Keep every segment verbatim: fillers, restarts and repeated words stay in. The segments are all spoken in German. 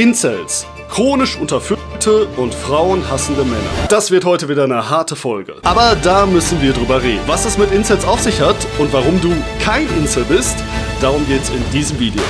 Incels. Chronisch unterfüllte und frauenhassende Männer. Das wird heute wieder eine harte Folge. Aber da müssen wir drüber reden. Was es mit Incels auf sich hat und warum du kein Incel bist, darum geht's in diesem Video.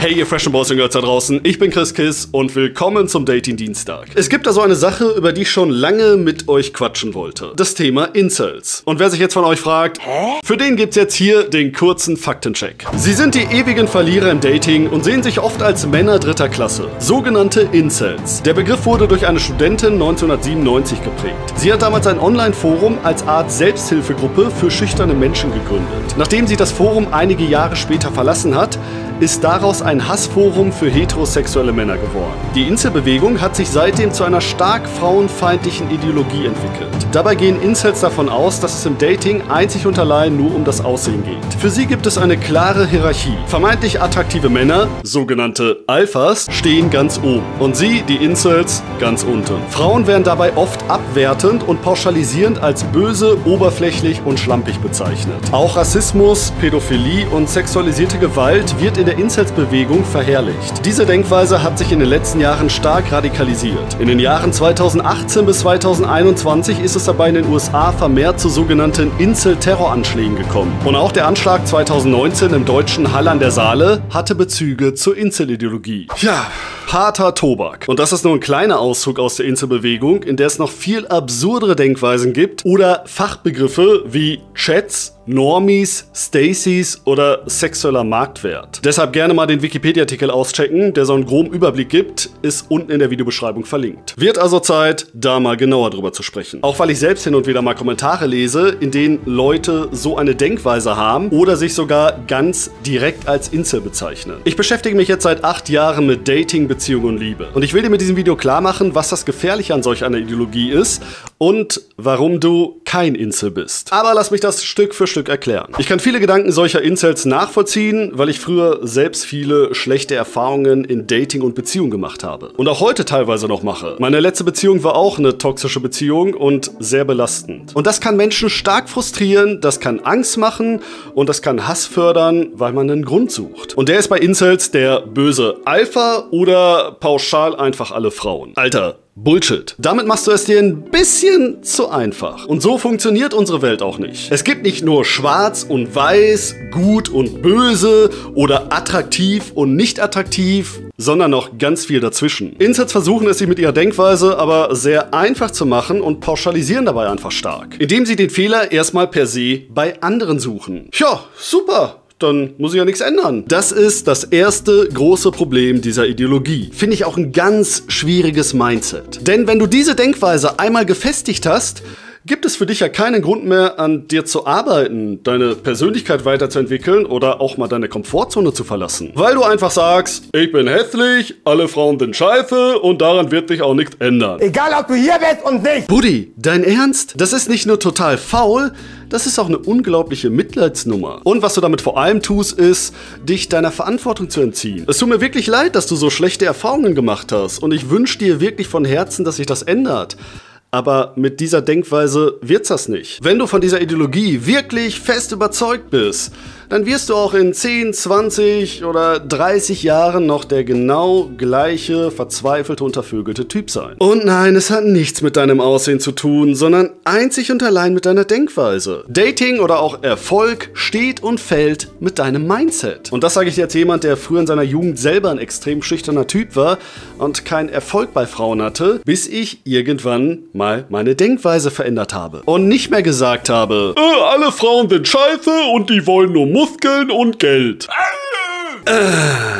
Hey ihr freshen Boys und Girls da draußen, ich bin ChrissKiss und willkommen zum Dating Dienstag. Es gibt da so eine Sache, über die ich schon lange mit euch quatschen wollte. Das Thema Incels. Und wer sich jetzt von euch fragt, hä? Für den gibt's jetzt hier den kurzen Faktencheck. Sie sind die ewigen Verlierer im Dating und sehen sich oft als Männer dritter Klasse. Sogenannte Incels. Der Begriff wurde durch eine Studentin neunzehnhundertsiebenundneunzig geprägt. Sie hat damals ein Online-Forum als Art Selbsthilfegruppe für schüchterne Menschen gegründet. Nachdem sie das Forum einige Jahre später verlassen hat, ist daraus ein Hassforum für heterosexuelle Männer geworden. Die Incel-Bewegung hat sich seitdem zu einer stark frauenfeindlichen Ideologie entwickelt. Dabei gehen Incels davon aus, dass es im Dating einzig und allein nur um das Aussehen geht. Für sie gibt es eine klare Hierarchie. Vermeintlich attraktive Männer, sogenannte Alphas, stehen ganz oben und sie, die Incels, ganz unten. Frauen werden dabei oft abwertend und pauschalisierend als böse, oberflächlich und schlampig bezeichnet. Auch Rassismus, Pädophilie und sexualisierte Gewalt wird in der Incels-Bewegung verherrlicht. Diese Denkweise hat sich in den letzten Jahren stark radikalisiert. In den Jahren zweitausendachtzehn bis zweitausendeinundzwanzig ist es dabei in den U S A vermehrt zu sogenannten Incel-Terroranschlägen gekommen. Und auch der Anschlag zweitausendneunzehn im deutschen Hall an der Saale hatte Bezüge zur Incel-Ideologie. Ja, harter Tobak. Und das ist nur ein kleiner Auszug aus der Incel-Bewegung, in der es noch viel absurdere Denkweisen gibt oder Fachbegriffe wie Chats, Normies, Stacys oder sexueller Marktwert. Deshalb gerne mal den Wikipedia-Artikel auschecken, der so einen groben Überblick gibt, ist unten in der Videobeschreibung verlinkt. Wird also Zeit, da mal genauer drüber zu sprechen. Auch weil ich selbst hin und wieder mal Kommentare lese, in denen Leute so eine Denkweise haben oder sich sogar ganz direkt als Incel bezeichnen. Ich beschäftige mich jetzt seit acht Jahren mit Dating, Beziehung und Liebe. Und ich will dir mit diesem Video klar machen, was das Gefährliche an solch einer Ideologie ist und warum du kein Incel bist. Aber lass mich das Stück für Stück erklären. Ich kann viele Gedanken solcher Incels nachvollziehen, weil ich früher selbst viele schlechte Erfahrungen in Dating und Beziehung gemacht habe. Und auch heute teilweise noch mache. Meine letzte Beziehung war auch eine toxische Beziehung und sehr belastend. Und das kann Menschen stark frustrieren, das kann Angst machen und das kann Hass fördern, weil man einen Grund sucht. Und der ist bei Incels der böse Alpha oder pauschal einfach alle Frauen. Alter, Bullshit. Damit machst du es dir ein bisschen zu einfach. Und so funktioniert unsere Welt auch nicht. Es gibt nicht nur schwarz und weiß, gut und böse oder attraktiv und nicht attraktiv, sondern noch ganz viel dazwischen. Incels versuchen es sich mit ihrer Denkweise aber sehr einfach zu machen und pauschalisieren dabei einfach stark, indem sie den Fehler erstmal per se bei anderen suchen. Ja, super. Dann muss ich ja nichts ändern. Das ist das erste große Problem dieser Ideologie. Finde ich auch ein ganz schwieriges Mindset. Denn wenn du diese Denkweise einmal gefestigt hast, gibt es für dich ja keinen Grund mehr, an dir zu arbeiten, deine Persönlichkeit weiterzuentwickeln oder auch mal deine Komfortzone zu verlassen. Weil du einfach sagst, ich bin hässlich, alle Frauen sind scheiße und daran wird dich auch nichts ändern. Egal, ob du hier bist und nicht. Buddy, dein Ernst? Das ist nicht nur total faul, das ist auch eine unglaubliche Mitleidsnummer. Und was du damit vor allem tust, ist, dich deiner Verantwortung zu entziehen. Es tut mir wirklich leid, dass du so schlechte Erfahrungen gemacht hast und ich wünsche dir wirklich von Herzen, dass sich das ändert. Aber mit dieser Denkweise wird's das nicht. Wenn du von dieser Ideologie wirklich fest überzeugt bist, dann wirst du auch in zehn, zwanzig oder dreißig Jahren noch der genau gleiche, verzweifelte, untervögelte Typ sein. Und nein, es hat nichts mit deinem Aussehen zu tun, sondern einzig und allein mit deiner Denkweise. Dating oder auch Erfolg steht und fällt mit deinem Mindset. Und das sage ich jetzt jemand, der früher in seiner Jugend selber ein extrem schüchterner Typ war und keinen Erfolg bei Frauen hatte, bis ich irgendwann mal meine Denkweise verändert habe. Und nicht mehr gesagt habe, äh, alle Frauen sind scheiße und die wollen nur Muskeln und Geld.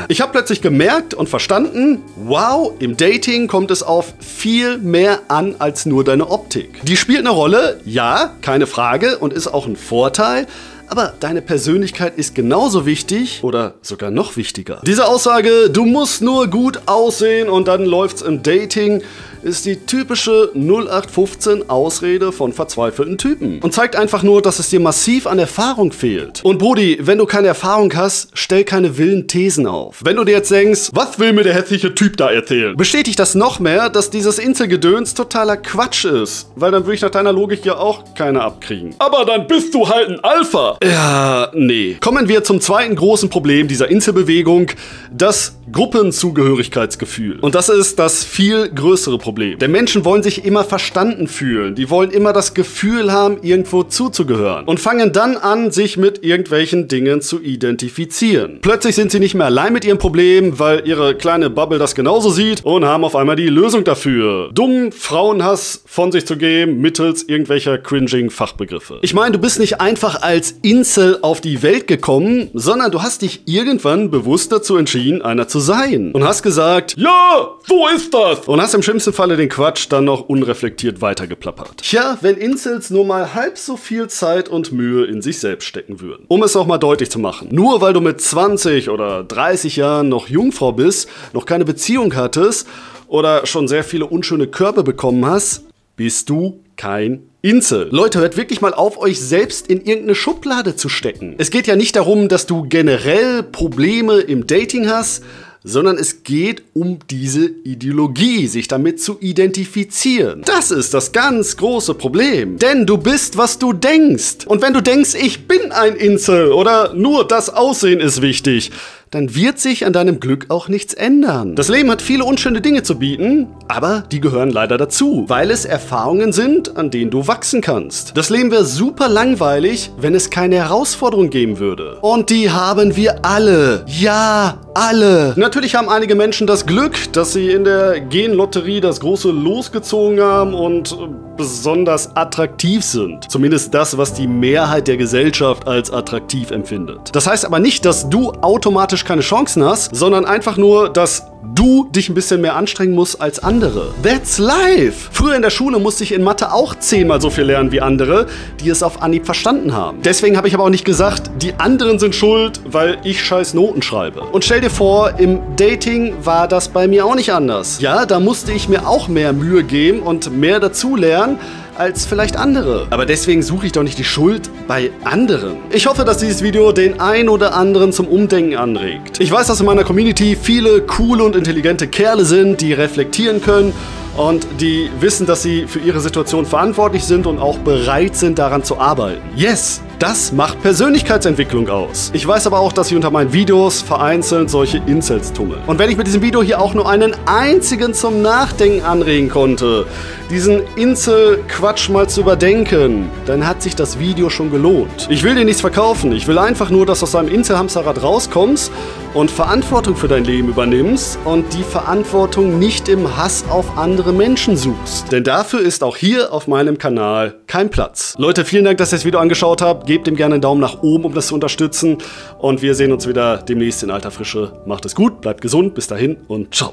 Ich habe plötzlich gemerkt und verstanden, wow, im Dating kommt es auf viel mehr an als nur deine Optik. Die spielt eine Rolle, ja, keine Frage, und ist auch ein Vorteil. Aber deine Persönlichkeit ist genauso wichtig oder sogar noch wichtiger. Diese Aussage, du musst nur gut aussehen und dann läuft's im Dating, ist die typische null acht fünfzehn Ausrede von verzweifelten Typen und zeigt einfach nur, dass es dir massiv an Erfahrung fehlt. Und Brudi, wenn du keine Erfahrung hast, stell keine wilden Thesen auf. Wenn du dir jetzt denkst, was will mir der hässliche Typ da erzählen, bestätigt das noch mehr, dass dieses Inselgedöns totaler Quatsch ist, weil dann würde ich nach deiner Logik ja auch keine abkriegen. Aber dann bist du halt ein Alpha. Ja, nee. Kommen wir zum zweiten großen Problem dieser Inselbewegung, das Gruppenzugehörigkeitsgefühl. Und das ist das viel größere Problem. Denn Menschen wollen sich immer verstanden fühlen. Die wollen immer das Gefühl haben, irgendwo zuzugehören. Und fangen dann an, sich mit irgendwelchen Dingen zu identifizieren. Plötzlich sind sie nicht mehr allein mit ihrem Problem, weil ihre kleine Bubble das genauso sieht und haben auf einmal die Lösung dafür. Dummen Frauenhass von sich zu geben mittels irgendwelcher cringing Fachbegriffe. Ich meine, du bist nicht einfach als Incel auf die Welt gekommen, sondern du hast dich irgendwann bewusst dazu entschieden, einer zu sein. Und hast gesagt, ja, so ist das. Und hast im schlimmsten Falle den Quatsch dann noch unreflektiert weitergeplappert. Tja, wenn Incels nur mal halb so viel Zeit und Mühe in sich selbst stecken würden. Um es auch mal deutlich zu machen. Nur weil du mit zwanzig oder dreißig Jahren noch Jungfrau bist, noch keine Beziehung hattest oder schon sehr viele unschöne Körbe bekommen hast, bist du kein Insel. Leute, hört wirklich mal auf, euch selbst in irgendeine Schublade zu stecken. Es geht ja nicht darum, dass du generell Probleme im Dating hast, sondern es geht um diese Ideologie, sich damit zu identifizieren. Das ist das ganz große Problem. Denn du bist, was du denkst. Und wenn du denkst, ich bin ein Insel oder nur das Aussehen ist wichtig, dann wird sich an deinem Glück auch nichts ändern. Das Leben hat viele unschöne Dinge zu bieten, aber die gehören leider dazu, weil es Erfahrungen sind, an denen du wachsen kannst. Das Leben wäre super langweilig, wenn es keine Herausforderung geben würde. Und die haben wir alle. Ja, alle. Natürlich haben einige Menschen das Glück, dass sie in der Genlotterie das große Los gezogen haben und besonders attraktiv sind. Zumindest das, was die Mehrheit der Gesellschaft als attraktiv empfindet. Das heißt aber nicht, dass du automatisch keine Chancen hast, sondern einfach nur, dass du dich ein bisschen mehr anstrengen musst als andere. That's life! Früher in der Schule musste ich in Mathe auch zehnmal so viel lernen wie andere, die es auf Anhieb verstanden haben. Deswegen habe ich aber auch nicht gesagt, die anderen sind schuld, weil ich scheiß Noten schreibe. Und stell dir vor, im Dating war das bei mir auch nicht anders. Ja, da musste ich mir auch mehr Mühe geben und mehr dazu lernen, als vielleicht andere. Aber deswegen suche ich doch nicht die Schuld bei anderen. Ich hoffe, dass dieses Video den ein oder anderen zum Umdenken anregt. Ich weiß, dass in meiner Community viele coole und intelligente Kerle sind, die reflektieren können und die wissen, dass sie für ihre Situation verantwortlich sind und auch bereit sind, daran zu arbeiten. Yes! Das macht Persönlichkeitsentwicklung aus. Ich weiß aber auch, dass sich unter meinen Videos vereinzelt solche Incels tummeln. Und wenn ich mit diesem Video hier auch nur einen einzigen zum Nachdenken anregen konnte, diesen Incel-Quatsch mal zu überdenken, dann hat sich das Video schon gelohnt. Ich will dir nichts verkaufen. Ich will einfach nur, dass du aus deinem Incel-Hamsterrad rauskommst und Verantwortung für dein Leben übernimmst und die Verantwortung nicht im Hass auf andere Menschen suchst. Denn dafür ist auch hier auf meinem Kanal kein Platz. Leute, vielen Dank, dass ihr das Video angeschaut habt. Gebt ihm gerne einen Daumen nach oben, um das zu unterstützen. Und wir sehen uns wieder demnächst in alter Frische. Macht es gut, bleibt gesund, bis dahin und ciao.